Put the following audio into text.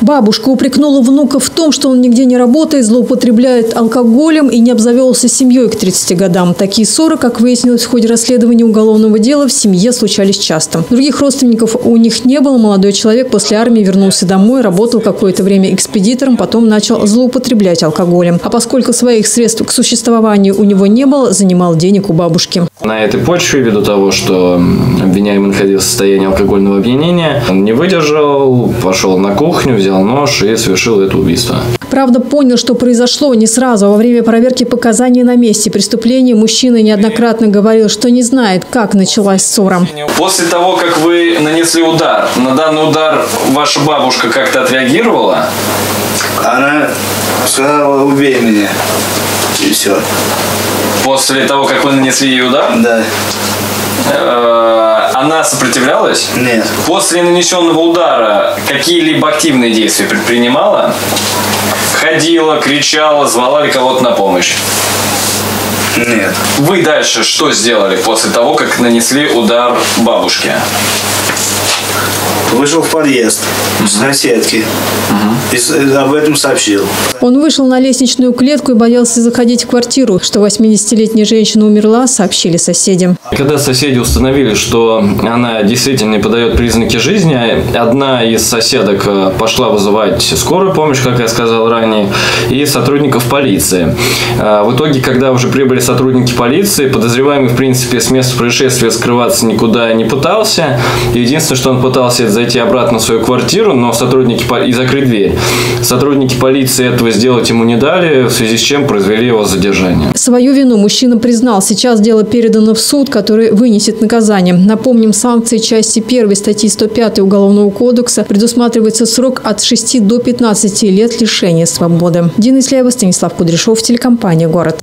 Бабушка упрекнула внука в том, что он нигде не работает, злоупотребляет алкоголем и не обзавелся семьей к 30 годам. Такие ссоры, как выяснилось в ходе расследования уголовного дела, в семье случались часто. Других родственников у них не было. Молодой человек после армии вернулся домой, работал какое-то время экспедитором, потом начал злоупотреблять алкоголем. А поскольку своих средств к существованию у него не было, занимал денег у бабушки. На этой почве, ввиду того, что обвиняемый находился в состоянии алкогольного опьянения, он не выдержал, пошел на кухню, взял нож и совершил это убийство. Правда, понял, что произошло не сразу, а во время проверки показаний на месте преступления мужчина неоднократно говорил, что не знает, как началась ссора. После того, как вы нанесли удар, на данный удар ваша бабушка как-то отреагировала? Она сказала: «Убей меня». И все. После того, как вы нанесли ей удар? Да. Она сопротивлялась? Нет. После нанесенного удара какие-либо активные действия предпринимала? Ходила, кричала, звала ли кого-то на помощь? Нет. Вы дальше что сделали после того, как нанесли удар бабушке? Вышел в подъезд с соседки и об этом сообщил. Он вышел на лестничную клетку и боялся заходить в квартиру. Что 80-летняя женщина умерла, сообщили соседям. Когда соседи установили, что она действительно подает признаки жизни, одна из соседок пошла вызывать скорую помощь, как я сказал ранее, и сотрудников полиции. В итоге, когда уже прибыли сотрудники полиции, подозреваемый, в принципе, с места происшествия скрываться никуда не пытался. Единственное, что он пытался, это зайти обратно в свою квартиру, но сотрудники и закрыть дверь. Сотрудники полиции этого сделать ему не дали, в связи с чем произвели его задержание. Свою вину мужчина признал. Сейчас дело передано в суд, который вынесет наказание. Напомним, санкции части 1 статьи 105 Уголовного кодекса предусматривается срок от 6 до 15 лет лишения свободы. Дина Исляева, Станислав Кудряшов, телекомпания «Город».